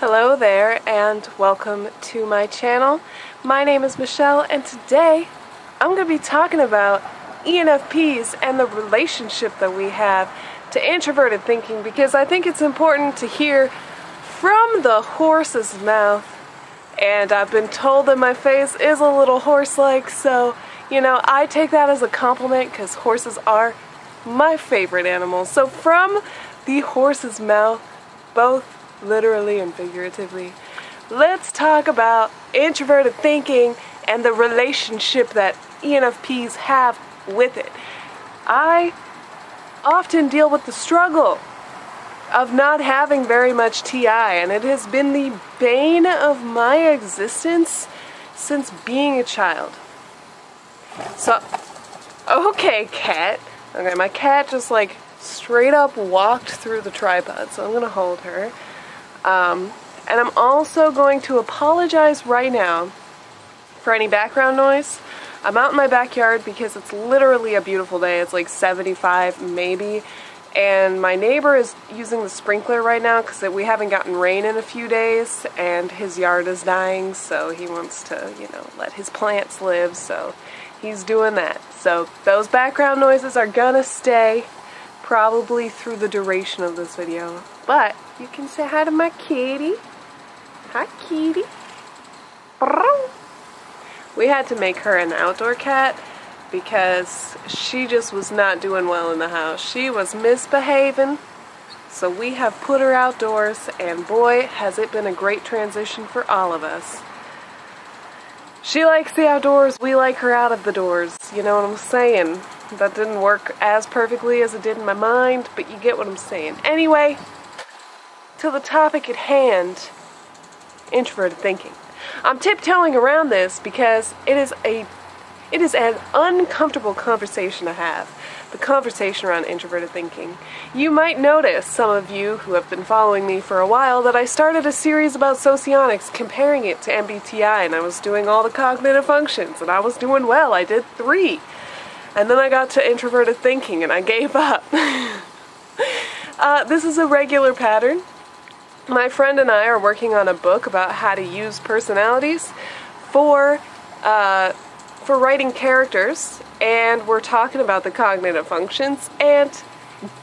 Hello there and welcome to my channel. My name is Michelle and today I'm going to be talking about ENFPs and the relationship that we have to introverted thinking, because I think it's important to hear from the horse's mouth. And I've been told that my face is a little horse-like, so you know, I take that as a compliment because horses are my favorite animals. So from the horse's mouth, both literally and figuratively, let's talk about introverted thinking and the relationship that ENFPs have with it. I often deal with the struggle of not having very much Ti, and it has been the bane of my existence since being a child. So, okay, cat. Okay, my cat just like straight up walked through the tripod, so I'm gonna hold her. And I'm also going to apologize right now for any background noise. I'm out in my backyard because it's literally a beautiful day. It's like 75 maybe. And my neighbor is using the sprinkler right now because we haven't gotten rain in a few days and his yard is dying, so he wants to, you know, let his plants live, so he's doing that. So those background noises are gonna stay probably through the duration of this video. But you can say hi to my kitty. Hi, kitty. We had to make her an outdoor cat because she just was not doing well in the house. She was misbehaving, so we have put her outdoors, and boy, has it been a great transition for all of us. She likes the outdoors, we like her out of the doors, you know what I'm saying? That didn't work as perfectly as it did in my mind, but you get what I'm saying. Anyway, to the topic at hand, introverted thinking. I'm tiptoeing around this because it is an uncomfortable conversation to have, the conversation around introverted thinking. You might notice, some of you who have been following me for a while, that I started a series about socionics, comparing it to MBTI, and I was doing all the cognitive functions, and I was doing well. I did 3. And then I got to introverted thinking, and I gave up. This is a regular pattern. My friend and I are working on a book about how to use personalities for writing characters, and we're talking about the cognitive functions, and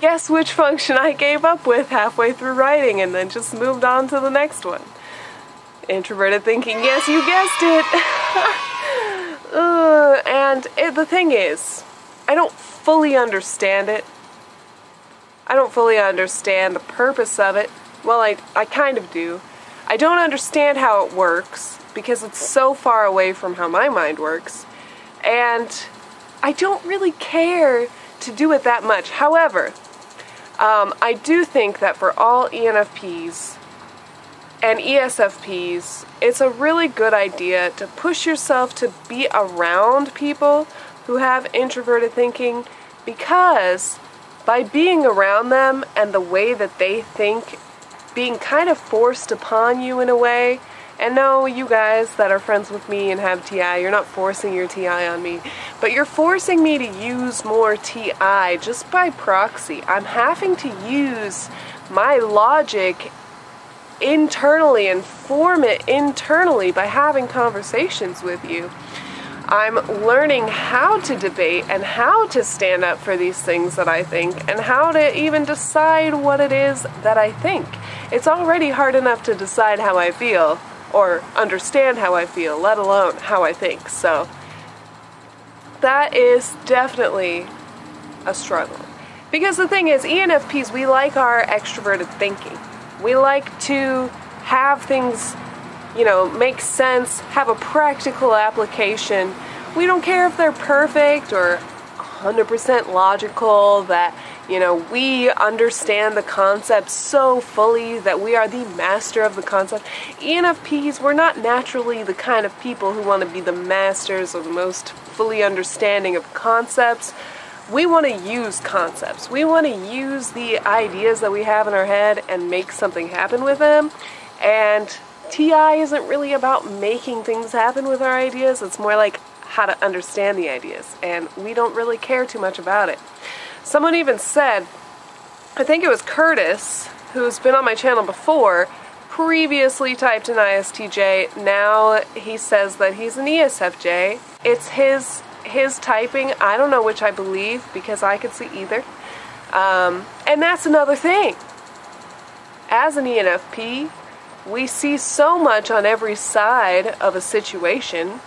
guess which function I gave up with halfway through writing and then just moved on to the next one? Introverted thinking. Yes, you guessed it! And the thing is, I don't fully understand it. I don't fully understand the purpose of it. Well, I kind of do. I don't understand how it works because it's so far away from how my mind works, and I don't really care to do it that much. However, I do think that for all ENFPs and ESFPs, it's a really good idea to push yourself to be around people who have introverted thinking, because by being around them and the way that they think being kind of forced upon you in a way, and no, you guys that are friends with me and have TI, you're not forcing your TI on me, but you're forcing me to use more TI just by proxy. I'm having to use my logic internally and form it internally by having conversations with you. I'm learning how to debate and how to stand up for these things that I think, and how to even decide what it is that I think. It's already hard enough to decide how I feel or understand how I feel, let alone how I think. So that is definitely a struggle. Because the thing is, ENFPs, we like our extroverted thinking. We like to have things, you know, make sense, have a practical application. We don't care if they're perfect or 100% logical, that, you know, we understand the concept so fully that we are the master of the concept. ENFPs, we're not naturally the kind of people who want to be the masters or the most fully understanding of concepts. We want to use concepts. We want to use the ideas that we have in our head and make something happen with them. And TI isn't really about making things happen with our ideas. It's more like how to understand the ideas. And we don't really care too much about it. Someone even said, I think it was Curtis, who's been on my channel before, previously typed an ISTJ. Now he says that he's an ESFJ. It's his typing. I don't know which I believe because I could see either. And that's another thing. As an ENFP, we see so much on every side of a situation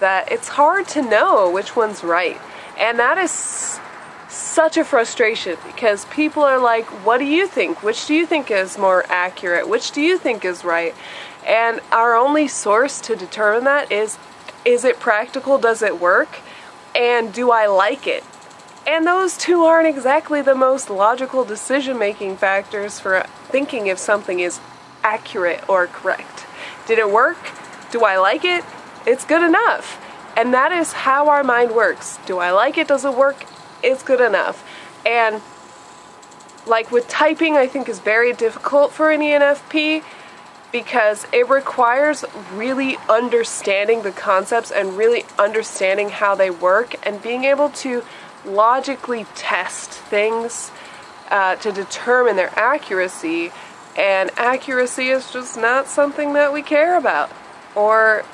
that it's hard to know which one's right. And that is such a frustration because people are like, what do you think? Which do you think is more accurate? Which do you think is right? And our only source to determine that is it practical? Does it work? And do I like it? And those two aren't exactly the most logical decision-making factors for thinking if something is accurate or correct. Did it work? Do I like it? It's good enough. And that is how our mind works. Do I like it? Does it work? It's good enough. And like with typing, I think is very difficult for an ENFP because it requires really understanding the concepts and really understanding how they work and being able to logically test things to determine their accuracy. And accuracy is just not something that we care about or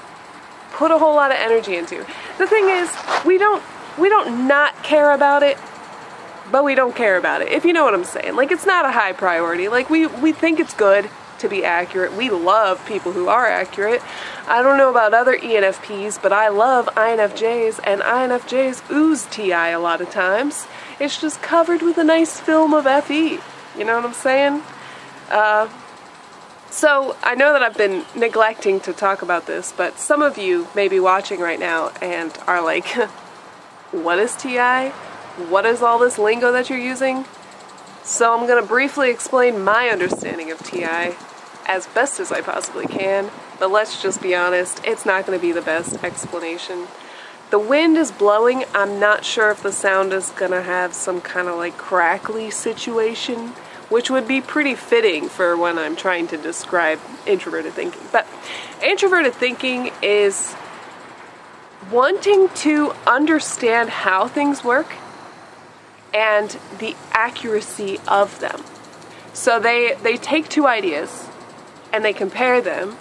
put a whole lot of energy into. The thing is, we don't not care about it, but we don't care about it, if you know what I'm saying. Like, it's not a high priority. Like, we think it's good to be accurate. We love people who are accurate. I don't know about other ENFPs, but I love INFJs, and INFJs ooze Ti a lot of times. It's just covered with a nice film of FE. You know what I'm saying? So I know that I've been neglecting to talk about this, but some of you may be watching right now and are like, what is TI? What is all this lingo that you're using? So I'm going to briefly explain my understanding of TI as best as I possibly can, but let's just be honest, it's not going to be the best explanation. The wind is blowing. I'm not sure if the sound is going to have some kind of like crackly situation, which would be pretty fitting for when I'm trying to describe introverted thinking. But introverted thinking is wanting to understand how things work and the accuracy of them. So they take two ideas and they compare them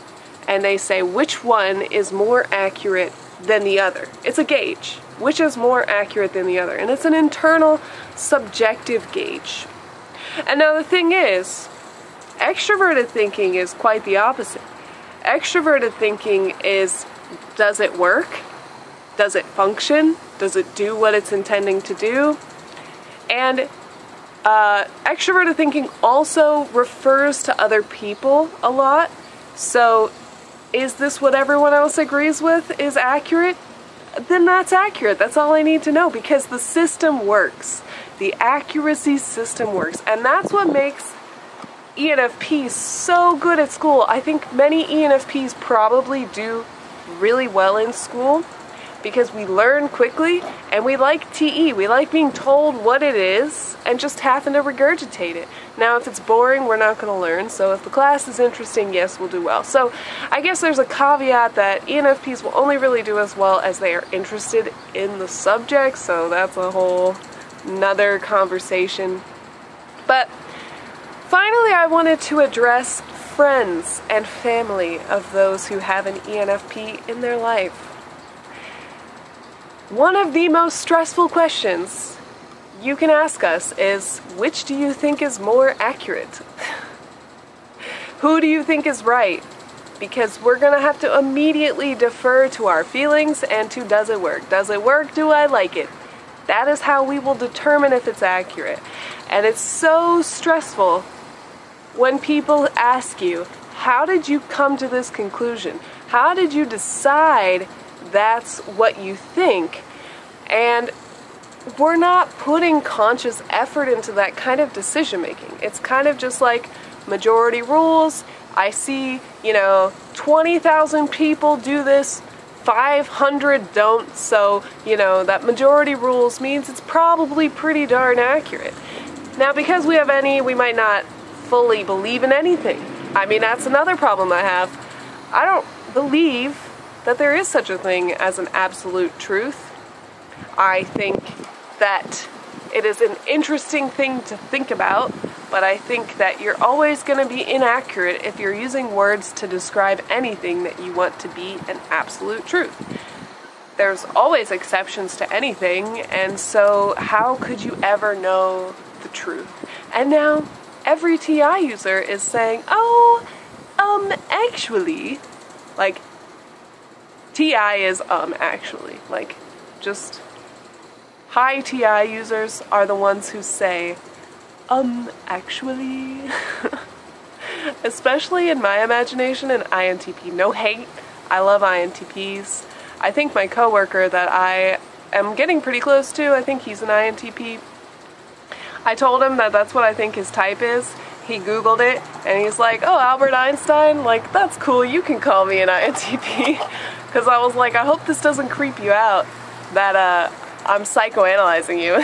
and they say which one is more accurate than the other. It's a gauge. Which is more accurate than the other? And it's an internal subjective gauge. And now the thing is, extroverted thinking is quite the opposite. Extroverted thinking is, does it work? Does it function? Does it do what it's intending to do? And extroverted thinking also refers to other people a lot. So is this what everyone else agrees with is accurate? Then that's accurate. That's all I need to know because the system works. The accuracy system works. And that's what makes ENFPs so good at school. I think many ENFPs probably do really well in school because we learn quickly and we like TE. We like being told what it is and just having to regurgitate it. Now, if it's boring, we're not going to learn. So if the class is interesting, yes, we'll do well. So I guess there's a caveat that ENFPs will only really do as well as they are interested in the subject. So that's a whole another conversation. But finally, I wanted to address friends and family of those who have an ENFP in their life. One of the most stressful questions you can ask us is, which do you think is more accurate? Who do you think is right? Because we're gonna have to immediately defer to our feelings and to does it work? Does it work? Do I like it? That is how we will determine if it's accurate. And it's so stressful when people ask you, how did you come to this conclusion? How did you decide that's what you think? And we're not putting conscious effort into that kind of decision making. It's kind of just like majority rules. I see, 20,000 people do this, 500 don't, so, that majority rules means it's probably pretty darn accurate. Now, because we have any, we might not fully believe in anything. I mean, that's another problem I have. I don't believe that there is such a thing as an absolute truth. I think that it is an interesting thing to think about, but I think that you're always going to be inaccurate if you're using words to describe anything that you want to be an absolute truth. There's always exceptions to anything, and so how could you ever know the truth? And now every TI user is saying, oh, actually, like, TI is actually, like, just high TI users are the ones who say, actually. Especially in my imagination, an INTP. No hate, I love INTPs. I think my coworker that I am getting pretty close to, I think he's an INTP. I told him that that's what I think his type is. He Googled it, and he's like, oh, Albert Einstein? Like, that's cool, you can call me an INTP. Because I was like, I hope this doesn't creep you out, that I'm psychoanalyzing you.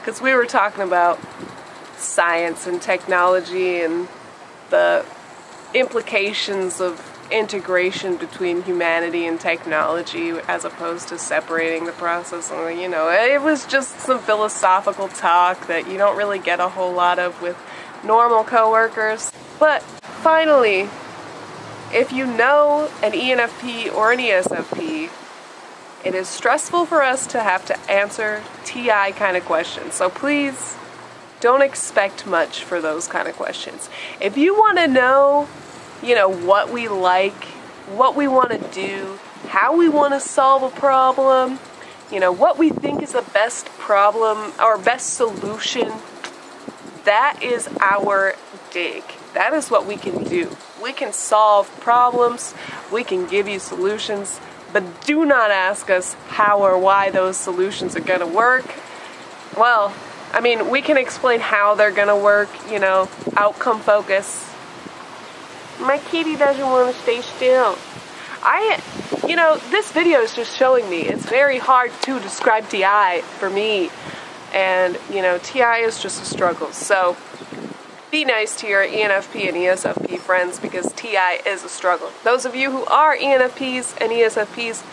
Because we were talking about science and technology and the implications of integration between humanity and technology as opposed to separating the process. And, you know, it was just some philosophical talk that you don't really get a whole lot of with normal coworkers. But finally, if you know an ENFP or an ESFP, it is stressful for us to have to answer TI kind of questions. So please don't expect much for those kind of questions. If you want to know, you know, what we like, what we want to do, how we want to solve a problem, you know, what we think is the best problem or best solution, that is our dig. That is what we can do. We can solve problems, we can give you solutions, but do not ask us how or why those solutions are going to work. Well, I mean, we can explain how they're going to work, you know, outcome focus. My kitty doesn't want to stay still. You know, this video is just showing me it's very hard to describe TI for me. And, you know, TI is just a struggle. So be nice to your ENFP and ESFP friends, because TI is a struggle. Those of you who are ENFPs and ESFPs,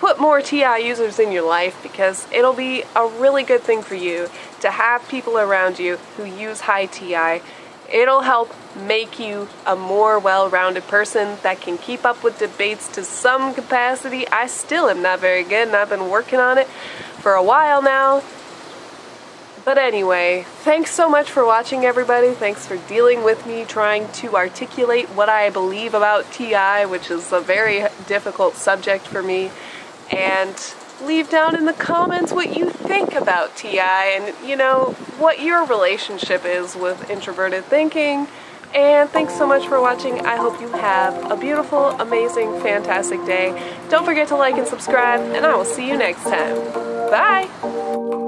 put more TI users in your life, because it'll be a really good thing for you to have people around you who use high TI. It'll help make you a more well-rounded person that can keep up with debates to some capacity. I still am not very good, and I've been working on it for a while now. But anyway, thanks so much for watching, everybody. Thanks for dealing with me trying to articulate what I believe about TI, which is a very difficult subject for me. And leave down in the comments what you think about TI and, you know, what your relationship is with introverted thinking. And thanks so much for watching. I hope you have a beautiful, amazing, fantastic day. Don't forget to like and subscribe, and I will see you next time. Bye!